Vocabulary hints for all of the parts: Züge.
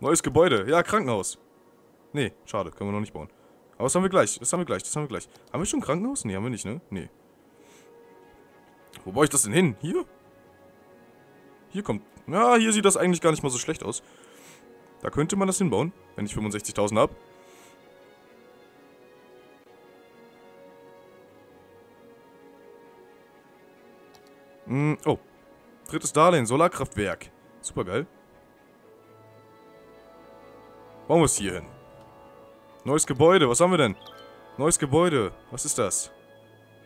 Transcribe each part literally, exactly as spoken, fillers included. Neues Gebäude. Ja, Krankenhaus. Nee, schade. Können wir noch nicht bauen. Aber das haben wir gleich. Das haben wir gleich. Das haben wir gleich. Haben wir schon ein Krankenhaus? Nee, haben wir nicht, ne? Nee. Wo baue ich das denn hin? Hier? Hier kommt... Ja, hier sieht das eigentlich gar nicht mal so schlecht aus. Da könnte man das hinbauen, wenn ich fünfundsechzigtausend habe. Mm, oh. Drittes Darlehen. Solarkraftwerk. Super geil. Bauen wir es hier hin. Neues Gebäude. Was haben wir denn? Neues Gebäude. Was ist das?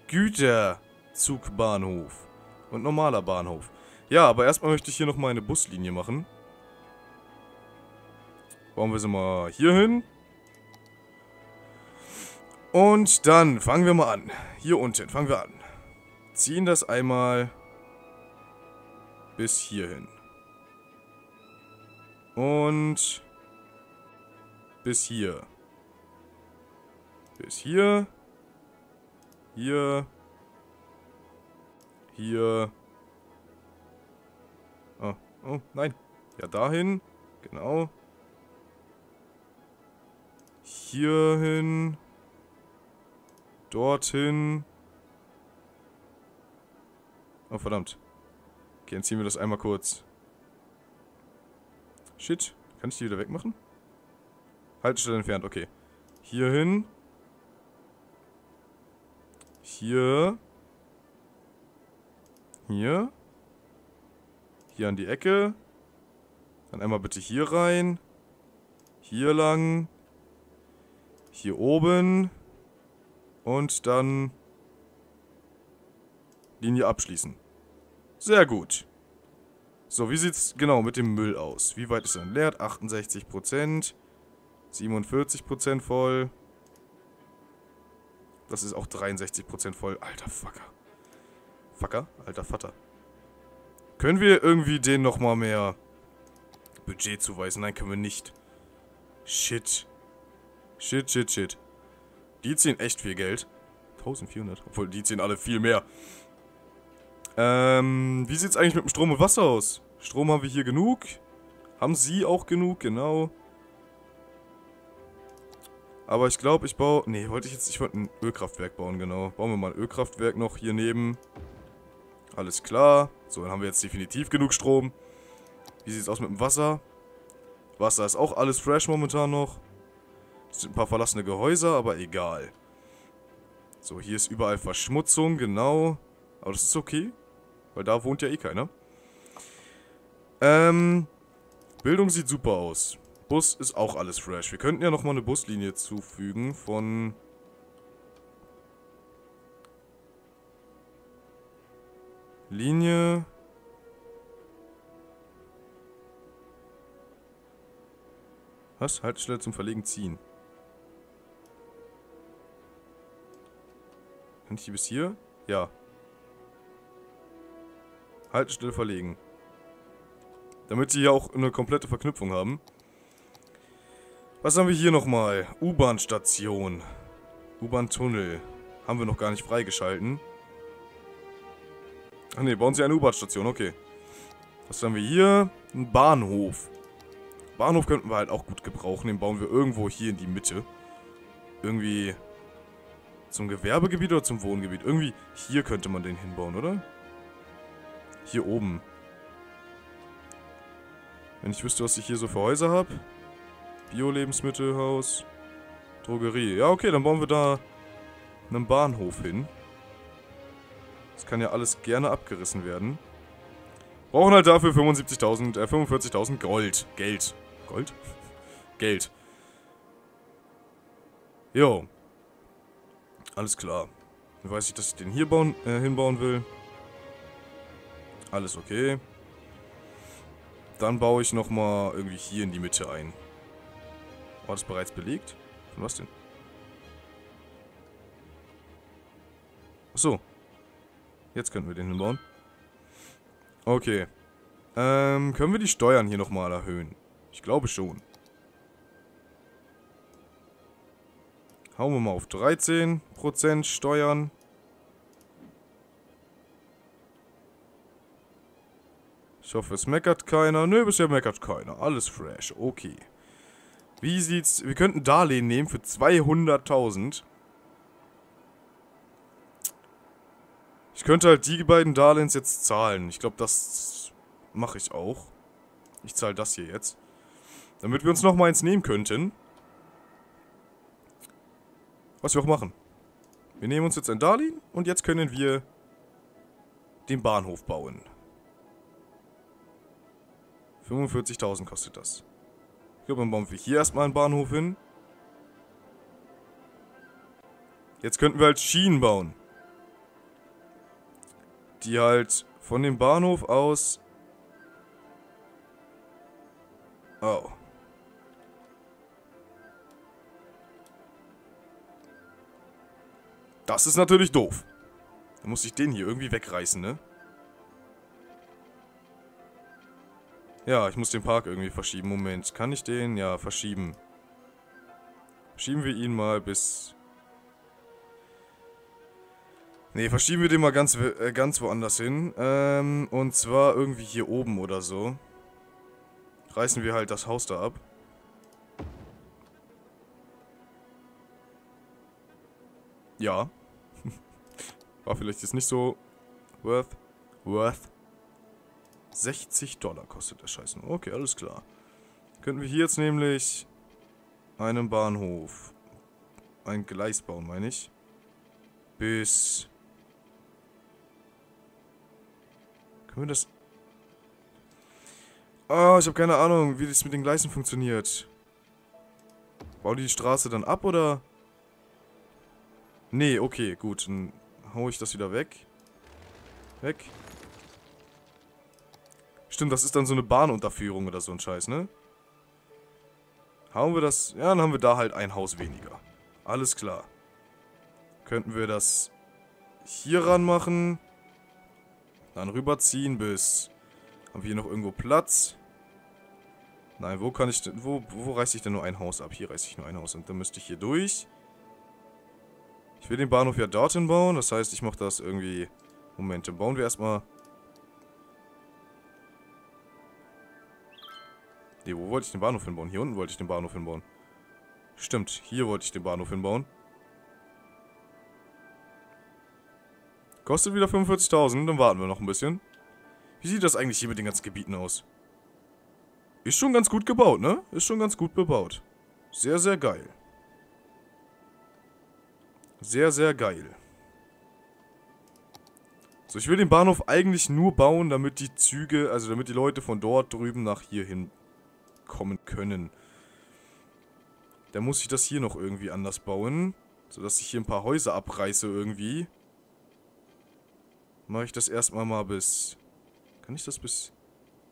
Güterzugbahnhof. Und normaler Bahnhof. Ja, aber erstmal möchte ich hier nochmal eine Buslinie machen. Bauen wir sie mal hier hin. Und dann fangen wir mal an. Hier unten. Fangen wir an. Ziehen das einmal bis hierhin. Und bis hier. Bis hier. Hier. Hier. Oh, oh, nein. Ja, dahin. Genau. Hierhin. Dorthin. Oh, verdammt. Okay, dann ziehen wir das einmal kurz. Shit. Kann ich die wieder wegmachen? Haltestelle entfernt, okay. Hierhin. Hier. Hier. Hier an die Ecke. Dann einmal bitte hier rein. Hier lang. Hier oben. Und dann... Linie abschließen. Sehr gut. So, wie sieht's genau mit dem Müll aus? Wie weit ist er entleert? achtundsechzig Prozent. siebenundvierzig Prozent voll. Das ist auch dreiundsechzig Prozent voll. Alter Fucker. Fucker? Alter Vater. Können wir irgendwie denen nochmal mehr Budget zuweisen? Nein, können wir nicht. Shit. Shit, shit, shit. Die ziehen echt viel Geld. eintausendvierhundert. Obwohl, die ziehen alle viel mehr. Ähm, wie sieht's eigentlich mit dem Strom und Wasser aus? Strom haben wir hier genug. Haben sie auch genug, genau. Aber ich glaube, ich baue... Nee, wollte ich jetzt... Ich wollte ein Ölkraftwerk bauen, genau. Bauen wir mal ein Ölkraftwerk noch hier neben. Alles klar. So, dann haben wir jetzt definitiv genug Strom. Wie sieht's aus mit dem Wasser? Wasser ist auch alles fresh momentan noch. Es sind ein paar verlassene Gehäuse, aber egal. So, hier ist überall Verschmutzung, genau. Aber das ist okay, weil da wohnt ja eh keiner. Ähm, Bildung sieht super aus. Bus ist auch alles fresh. Wir könnten ja nochmal eine Buslinie zufügen von... Linie... Was? Haltestelle zum Verlegen ziehen. Kann ich die bis hier? Ja. Haltestelle verlegen. Damit sie ja auch eine komplette Verknüpfung haben. Was haben wir hier nochmal? U-Bahn-Station. U-Bahn-Tunnel. Haben wir noch gar nicht freigeschalten. Ach ne, bauen sie eine U-Bahn-Station, okay. Was haben wir hier? Ein Bahnhof. Bahnhof könnten wir halt auch gut gebrauchen. Den bauen wir irgendwo hier in die Mitte. Irgendwie zum Gewerbegebiet oder zum Wohngebiet. Irgendwie hier könnte man den hinbauen, oder? Hier oben. Wenn ich wüsste, was ich hier so für Häuser habe. Bio-Lebensmittelhaus. Drogerie. Ja, okay, dann bauen wir da einen Bahnhof hin. Das kann ja alles gerne abgerissen werden. Brauchen halt dafür fünfundsiebzigtausend, äh, fünfundvierzigtausend Gold. Geld. Gold? Geld. Jo. Alles klar. Dann weiß ich, dass ich den hier bauen, äh, hinbauen will. Alles okay. Dann baue ich nochmal irgendwie hier in die Mitte ein. War das bereits belegt? Von was denn? Achso. Jetzt könnten wir den hinbauen. Okay. Ähm, können wir die Steuern hier nochmal erhöhen? Ich glaube schon. Hauen wir mal auf dreizehn Prozent Steuern. Ich hoffe, es meckert keiner. Nö, bisher meckert keiner. Alles fresh. Okay. Wie sieht's... Wir könnten Darlehen nehmen für zweihunderttausend. Ich könnte halt die beiden Darlehens jetzt zahlen. Ich glaube, das mache ich auch. Ich zahle das hier jetzt. Damit wir uns nochmal eins nehmen könnten. Was wir auch machen. Wir nehmen uns jetzt ein Darlehen und jetzt können wir den Bahnhof bauen. fünfundvierzigtausend kostet das. Ich glaube, dann bauen wir hier erstmal einen Bahnhof hin. Jetzt könnten wir halt Schienen bauen. Die halt von dem Bahnhof aus... Oh. Das ist natürlich doof. Dann muss ich den hier irgendwie wegreißen, ne? Ja, ich muss den Park irgendwie verschieben. Moment, kann ich den? Ja, verschieben. Verschieben wir ihn mal bis... Ne, verschieben wir den mal ganz, äh, ganz woanders hin. Ähm, und zwar irgendwie hier oben oder so. Reißen wir halt das Haus da ab. Ja. War vielleicht jetzt nicht so worth. Worth. sechzig Dollar kostet der Scheiß. Okay, alles klar. Könnten wir hier jetzt nämlich einen Bahnhof, ein Gleis bauen, meine ich. Bis... Können wir das... Ah, oh, ich habe keine Ahnung, wie das mit den Gleisen funktioniert. Bau die Straße dann ab, oder? Nee, okay, gut. Dann hau ich das wieder weg. Weg. Stimmt, das ist dann so eine Bahnunterführung oder so ein Scheiß, ne? Haben wir das... Ja, dann haben wir da halt ein Haus weniger. Alles klar. Könnten wir das hier ran machen. Dann rüberziehen bis... Haben wir hier noch irgendwo Platz? Nein, wo kann ich denn... Wo, wo reiße ich denn nur ein Haus ab? Hier reiße ich nur ein Haus ab. Dann müsste ich hier durch. Ich will den Bahnhof ja dorthin bauen. Das heißt, ich mache das irgendwie... Moment, dann bauen wir erstmal... Ne, wo wollte ich den Bahnhof hinbauen? Hier unten wollte ich den Bahnhof hinbauen. Stimmt, hier wollte ich den Bahnhof hinbauen. Kostet wieder fünfundvierzigtausend, dann warten wir noch ein bisschen. Wie sieht das eigentlich hier mit den ganzen Gebieten aus? Ist schon ganz gut gebaut, ne? Ist schon ganz gut bebaut. Sehr, sehr geil. Sehr, sehr geil. So, ich will den Bahnhof eigentlich nur bauen, damit die Züge, also damit die Leute von dort drüben nach hier hin kommen können. Dann muss ich das hier noch irgendwie anders bauen, sodass ich hier ein paar Häuser abreiße irgendwie. Mache ich das erstmal mal bis... Kann ich das bis...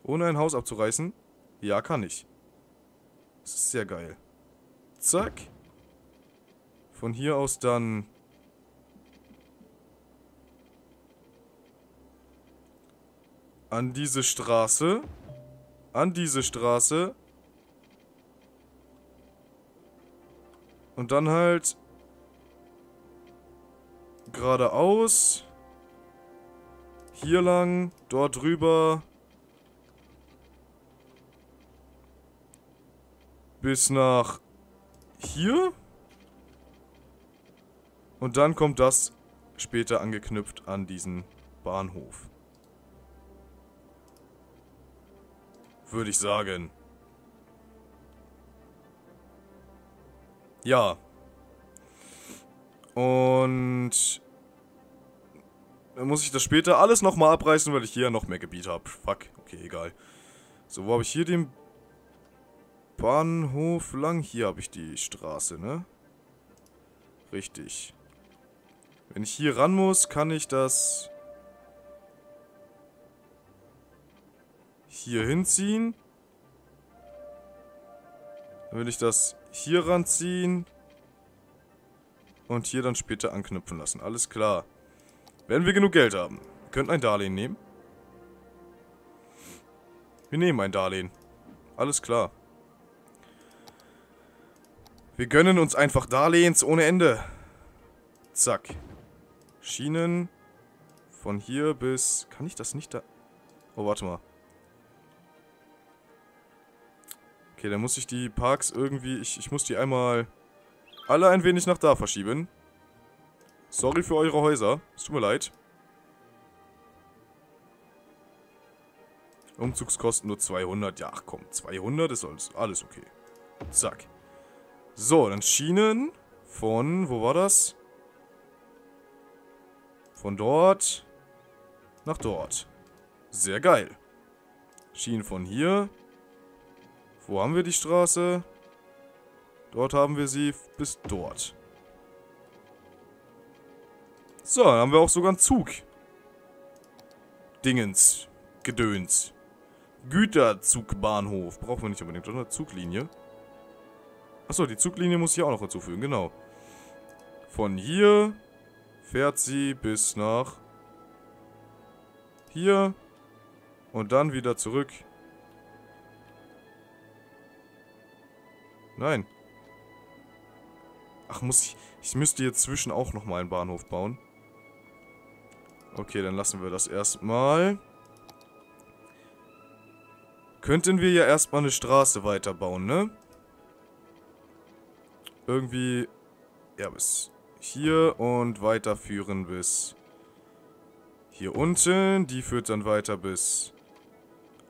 Ohne ein Haus abzureißen? Ja, kann ich. Das ist sehr geil. Zack. Von hier aus dann... An diese Straße. An diese Straße. Und dann halt... Geradeaus... Hier lang, dort drüber. Bis nach hier. Und dann kommt das später angeknüpft an diesen Bahnhof. Würde ich sagen. Ja. Und... Dann muss ich das später alles nochmal abreißen, weil ich hier noch mehr Gebiet habe. Fuck. Okay, egal. So, wo habe ich hier den Bahnhof lang? Hier habe ich die Straße, ne? Richtig. Wenn ich hier ran muss, kann ich das hier hinziehen. Dann will ich das hier ranziehen. Und hier dann später anknüpfen lassen. Alles klar. Wenn wir genug Geld haben, wir könnten ein Darlehen nehmen. Wir nehmen ein Darlehen. Alles klar. Wir gönnen uns einfach Darlehens ohne Ende. Zack. Schienen. Von hier bis... Kann ich das nicht da... Oh, warte mal. Okay, dann muss ich die Parks irgendwie... Ich, ich muss die einmal alle ein wenig nach da verschieben. Sorry für eure Häuser. Es tut mir leid. Umzugskosten nur zweihundert. Ja, ach komm, zweihundert ist alles, alles okay. Zack. So, dann Schienen von... Wo war das? Von dort nach dort. Sehr geil. Schienen von hier. Wo haben wir die Straße? Dort haben wir sie bis dort. So, dann haben wir auch sogar einen Zug. Dingens. Gedöns. Güterzugbahnhof. Brauchen wir nicht unbedingt, sondern Zuglinie. Achso, die Zuglinie muss ich auch noch hinzufügen, genau. Von hier fährt sie bis nach hier und dann wieder zurück. Nein. Ach, muss ich... Ich müsste hier zwischen auch nochmal einen Bahnhof bauen. Okay, dann lassen wir das erstmal. Könnten wir ja erstmal eine Straße weiterbauen, ne? Irgendwie... Ja, bis hier und weiterführen bis... Hier unten. Die führt dann weiter bis...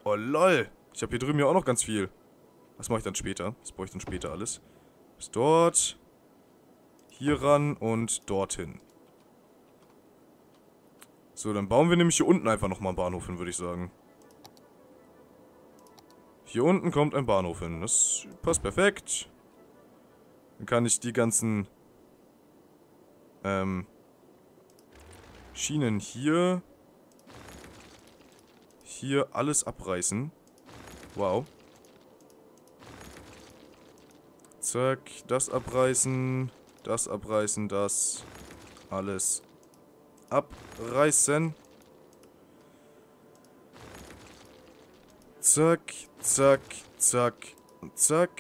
Oh, lol. Ich habe hier drüben ja auch noch ganz viel. Das mache ich dann später. Das brauche ich dann später alles. Bis dort. Hier ran und dorthin. So, dann bauen wir nämlich hier unten einfach nochmal einen Bahnhof hin, würde ich sagen. Hier unten kommt ein Bahnhof hin. Das passt perfekt. Dann kann ich die ganzen ähm, Schienen hier hier alles abreißen. Wow. Zack, das abreißen, das abreißen, das alles abreißen. Zack, zack, zack und zack.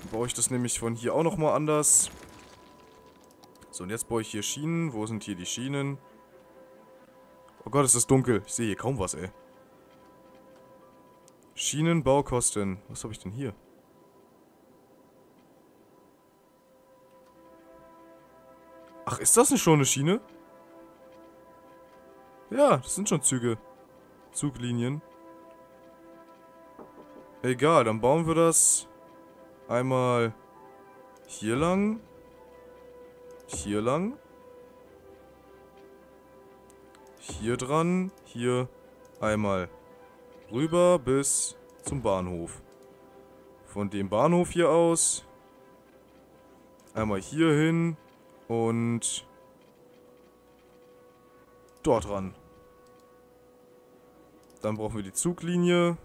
Dann baue ich das nämlich von hier auch nochmal anders. So, und jetzt baue ich hier Schienen. Wo sind hier die Schienen? Oh Gott, ist das dunkel. Ich sehe hier kaum was, ey. Schienenbaukosten. Was habe ich denn hier? Ach, ist das nicht schon eine Schiene? Ja, das sind schon Züge. Zuglinien. Egal, dann bauen wir das einmal hier lang. Hier lang. Hier dran. Hier einmal rüber bis zum Bahnhof. Von dem Bahnhof hier aus einmal hier hin. Und dort ran. Dann brauchen wir die Zuglinie.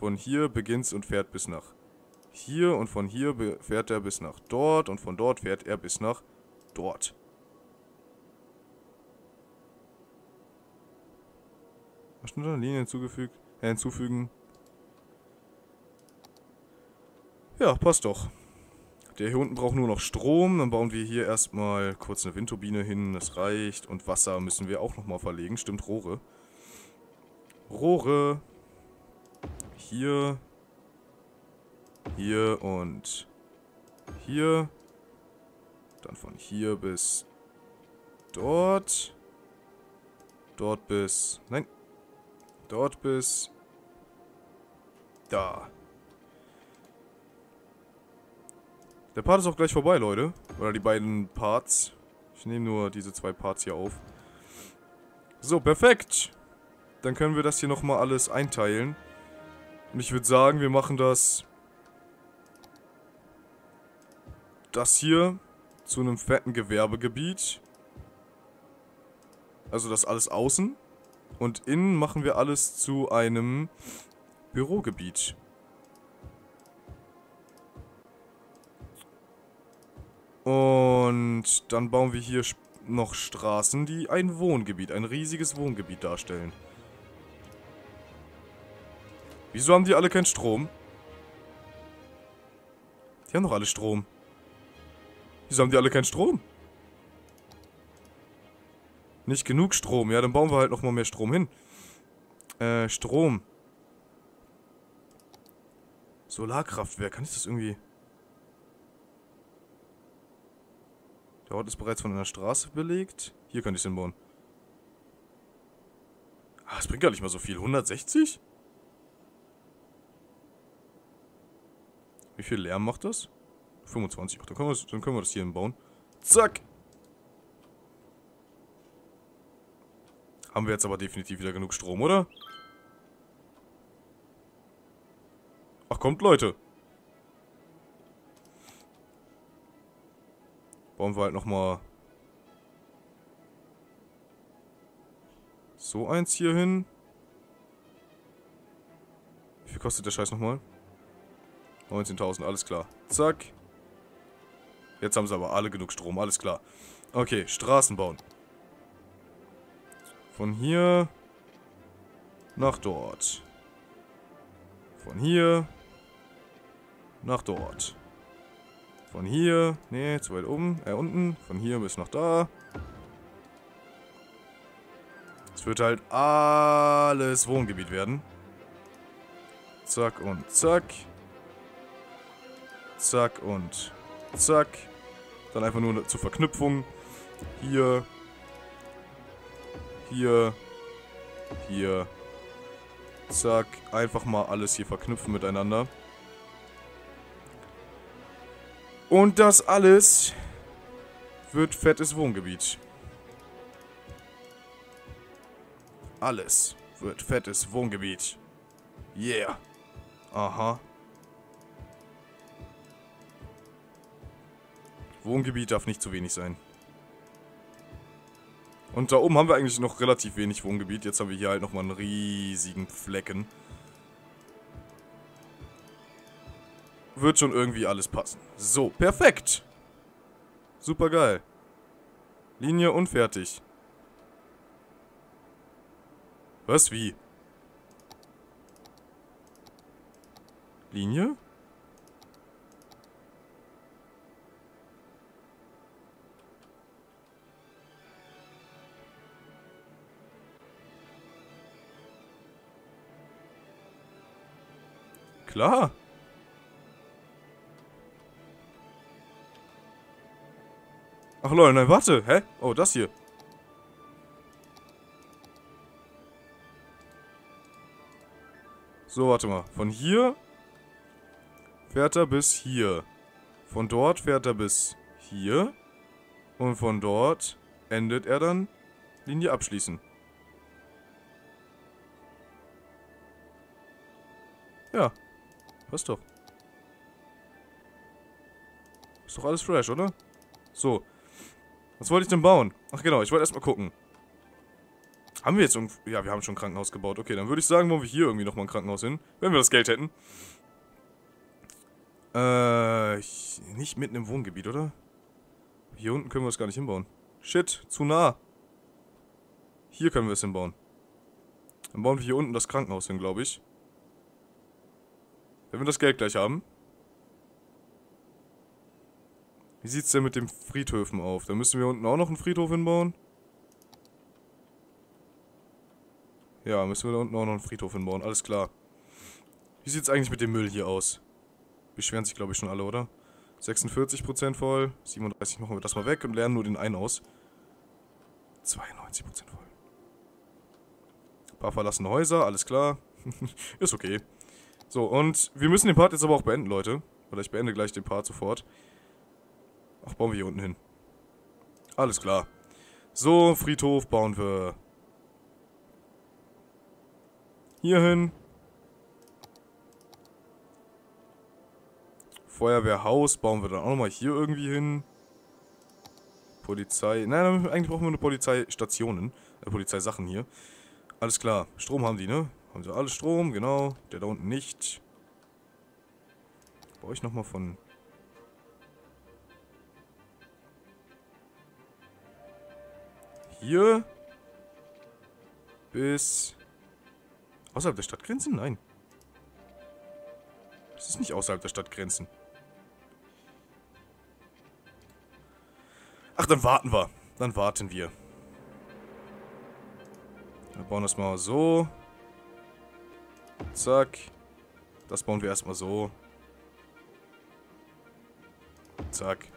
Von hier beginnt's und fährt bis nach hier. Und von hier fährt er bis nach dort. Und von dort fährt er bis nach dort. Was steht da? Linie hinzugefügt. Äh, hinzufügen. Ja, passt doch. Der hier unten braucht nur noch Strom. Dann bauen wir hier erstmal kurz eine Windturbine hin. Das reicht. Und Wasser müssen wir auch nochmal verlegen. Stimmt, Rohre. Rohre. Hier. Hier und hier. Dann von hier bis dort. Dort bis... Nein. Dort bis... Da. Der Part ist auch gleich vorbei, Leute. Oder die beiden Parts. Ich nehme nur diese zwei Parts hier auf. So, perfekt. Dann können wir das hier nochmal alles einteilen. Und ich würde sagen, wir machen das... Das hier zu einem fetten Gewerbegebiet. Also das alles außen. Und innen machen wir alles zu einem Bürogebiet. Und dann bauen wir hier noch Straßen, die ein Wohngebiet, ein riesiges Wohngebiet darstellen. Wieso haben die alle keinen Strom? Die haben doch alle Strom. Wieso haben die alle keinen Strom? Nicht genug Strom. Ja, dann bauen wir halt nochmal mehr Strom hin. Äh, Strom. Solarkraftwerk. Kann ich das irgendwie... Der Ort ist bereits von einer Straße belegt. Hier kann ich es hinbauen. Ah, das bringt gar nicht mal so viel. hundertsechzig? Wie viel Lärm macht das? fünfundzwanzig. Ach, dann können wir das, dann können wir das hier hinbauen. Zack! Haben wir jetzt aber definitiv wieder genug Strom, oder? Ach, kommt, Leute! Bauen wir halt nochmal so eins hier hin. Wie viel kostet der Scheiß nochmal? neunzehntausend, alles klar. Zack. Jetzt haben sie aber alle genug Strom, alles klar. Okay, Straßen bauen. Von hier nach dort. Von hier nach dort. Von hier, nee, zu weit oben, äh, unten. Von hier bis nach da. Es wird halt alles Wohngebiet werden. Zack und zack. Zack und zack. Dann einfach nur zur Verknüpfung. Hier. Hier, hier, zack, einfach mal alles hier verknüpfen miteinander. Und das alles wird fettes Wohngebiet. Alles wird fettes Wohngebiet. Yeah. Aha. Wohngebiet darf nicht zu wenig sein. Und da oben haben wir eigentlich noch relativ wenig Wohngebiet. Jetzt haben wir hier halt nochmal einen riesigen Flecken. Wird schon irgendwie alles passen. So, perfekt. Super geil. Linie und fertig. Was, wie? Linie? Klar. Ach lol, nein, warte. Hä? Oh, das hier. So, warte mal. Von hier fährt er bis hier. Von dort fährt er bis hier. Und von dort endet er dann Linie abschließen. Ja. Passt doch. Ist doch alles fresh, oder? So. Was wollte ich denn bauen? Ach genau, ich wollte erstmal gucken. Haben wir jetzt irgendwie... Ja, wir haben schon ein Krankenhaus gebaut. Okay, dann würde ich sagen, wollen wir hier irgendwie nochmal ein Krankenhaus hin. Wenn wir das Geld hätten. Äh, ich, nicht mitten im Wohngebiet, oder? Hier unten können wir es gar nicht hinbauen. Shit, zu nah. Hier können wir es hinbauen. Dann bauen wir hier unten das Krankenhaus hin, glaube ich. Wenn wir das Geld gleich haben. Wie sieht es denn mit den Friedhöfen auf? Da müssen wir unten auch noch einen Friedhof hinbauen. Ja, müssen wir da unten auch noch einen Friedhof hinbauen. Alles klar. Wie sieht es eigentlich mit dem Müll hier aus? Beschweren sich, glaube ich, schon alle, oder? sechsundvierzig Prozent voll. siebenunddreißig Prozent machen wir das mal weg und lernen nur den einen aus. zweiundneunzig Prozent voll. Ein paar verlassene Häuser, alles klar. Ist okay. So, und wir müssen den Part jetzt aber auch beenden, Leute. Oder ich beende gleich den Part sofort. Ach, bauen wir hier unten hin. Alles klar. So, Friedhof bauen wir. Hier hin. Feuerwehrhaus bauen wir dann auch nochmal hier irgendwie hin. Polizei. Nein, eigentlich brauchen wir nur Polizeistationen. Äh, Polizeisachen hier. Alles klar. Strom haben die, ne? Haben sie alles Strom, genau. Der da unten nicht. Baue ich nochmal von... Hier. Bis... Außerhalb der Stadtgrenzen? Nein. Das ist nicht außerhalb der Stadtgrenzen. Ach, dann warten wir. Dann warten wir. Wir bauen das mal so... Zack. Das bauen wir erstmal so. Zack.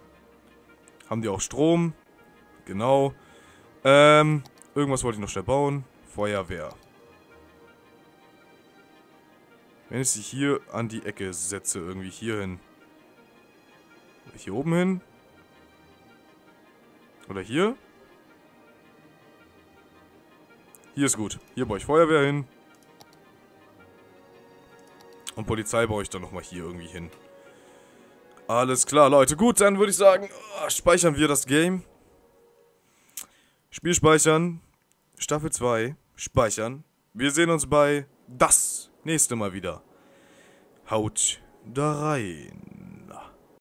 Haben die auch Strom? Genau. Ähm, irgendwas wollte ich noch schnell bauen. Feuerwehr. Wenn ich sie hier an die Ecke setze, irgendwie hier hin. Oder hier oben hin. Oder hier. Hier ist gut. Hier baue ich Feuerwehr hin. Und Polizei baue ich dann nochmal hier irgendwie hin. Alles klar, Leute. Gut, dann würde ich sagen, oh, speichern wir das Game. Spiel speichern. Staffel zwei. Speichern. Wir sehen uns bei das nächste Mal wieder. Haut da rein.